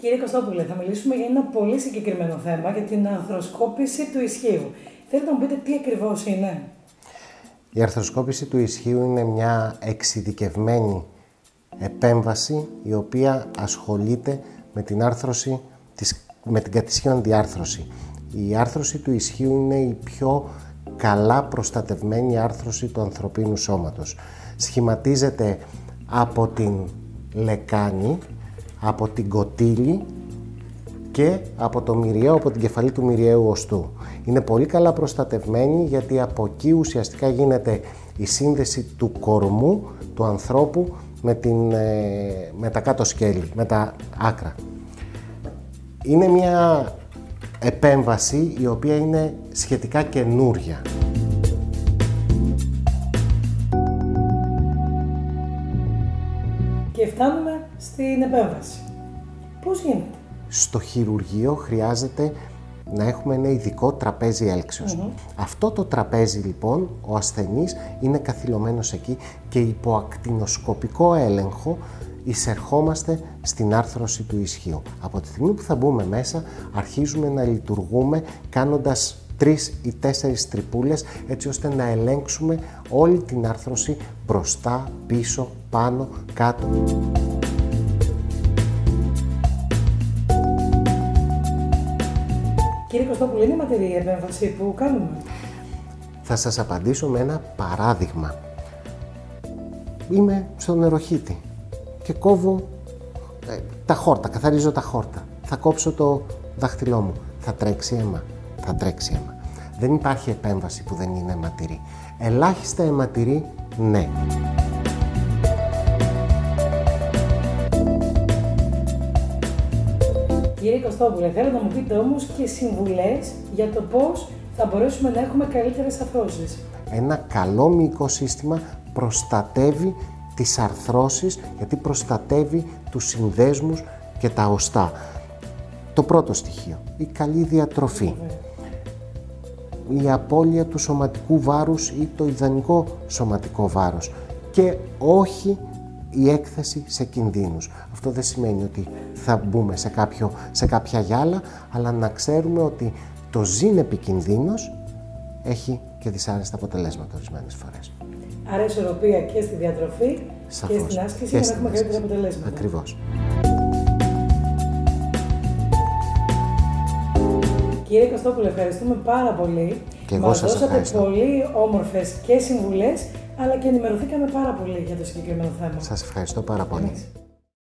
Κύριε Κωστόπουλε, θα μιλήσουμε για ένα πολύ συγκεκριμένο θέμα, για την αρθροσκόπηση του ισχύου. Θέλετε να μου πείτε τι ακριβώς είναι? Η αρθροσκόπηση του ισχύου είναι μια εξειδικευμένη επέμβαση η οποία ασχολείται με την άρθρωση, με την κατησχύω αντιάρθρωση. Η άρθρωση του ισχύου είναι η πιο καλά προστατευμένη άρθρωση του ανθρωπίνου σώματος. Σχηματίζεται από την λεκάνη, από την κοτύλη και από το μυριαίο, από την κεφαλή του μυριαίου οστού. Είναι πολύ καλά προστατευμένη γιατί από εκεί ουσιαστικά γίνεται η σύνδεση του κορμού του ανθρώπου με τα κάτω σκέλη, με τα άκρα. Είναι μια επέμβαση η οποία είναι σχετικά καινούρια. Και φτάνουμε στην επέμβαση. Πώς γίνεται? Στο χειρουργείο χρειάζεται να έχουμε ένα ειδικό τραπέζι έλξεως. Αυτό το τραπέζι λοιπόν ο ασθενής είναι καθυλωμένος εκεί και υπό ακτινοσκοπικό έλεγχο εισερχόμαστε στην άρθρωση του ισχύου. Από τη στιγμή που θα μπούμε μέσα αρχίζουμε να λειτουργούμε κάνοντας 3 ή 4 τρυπούλες έτσι ώστε να ελέγξουμε όλη την άρθρωση μπροστά, πίσω, πάνω, κάτω. Κύριε Κωστόπουλε, είναι η ματαιρία επέμβαση που κάνουμε? Θα σας απαντήσω με ένα παράδειγμα. Είμαι στον νεροχύτη και κόβω τα χόρτα, καθαρίζω τα χόρτα. Θα κόψω το δάχτυλό μου, θα τρέξει αίμα, θα τρέξει αίμα. Δεν υπάρχει επέμβαση που δεν είναι αιματηρή. Ελάχιστα αιματηρή, ναι. Κύριε Κωστόπουλε, θέλω να μου πείτε όμως και συμβουλές για το πώς θα μπορέσουμε να έχουμε καλύτερες αρθρώσεις. Ένα καλό μυϊκό σύστημα προστατεύει τις αρθρώσεις, γιατί προστατεύει τους συνδέσμους και τα οστά. Το πρώτο στοιχείο, η καλή διατροφή, η απώλεια του σωματικού βάρους ή το ιδανικό σωματικό βάρος και όχι η έκθεση σε κινδύνους. Αυτό δεν σημαίνει ότι θα μπούμε σε κάποια γυάλα, αλλά να ξέρουμε ότι το ζήν επικινδύνος έχει και δυσάρεστα αποτελέσματα ορισμένες φορές. Άρα ισορροπία και στη διατροφή, σαφώς, και στην άσκηση για να έχουμε καλύτερα αποτελέσματα. Ακριβώς. Κύριε Κωστόπουλε, ευχαριστούμε πάρα πολύ. Και εγώ σας ευχαριστώ. Μας δώσατε πολύ όμορφες και συμβουλές, αλλά και ενημερωθήκαμε πάρα πολύ για το συγκεκριμένο θέμα. Σας ευχαριστώ πάρα πολύ.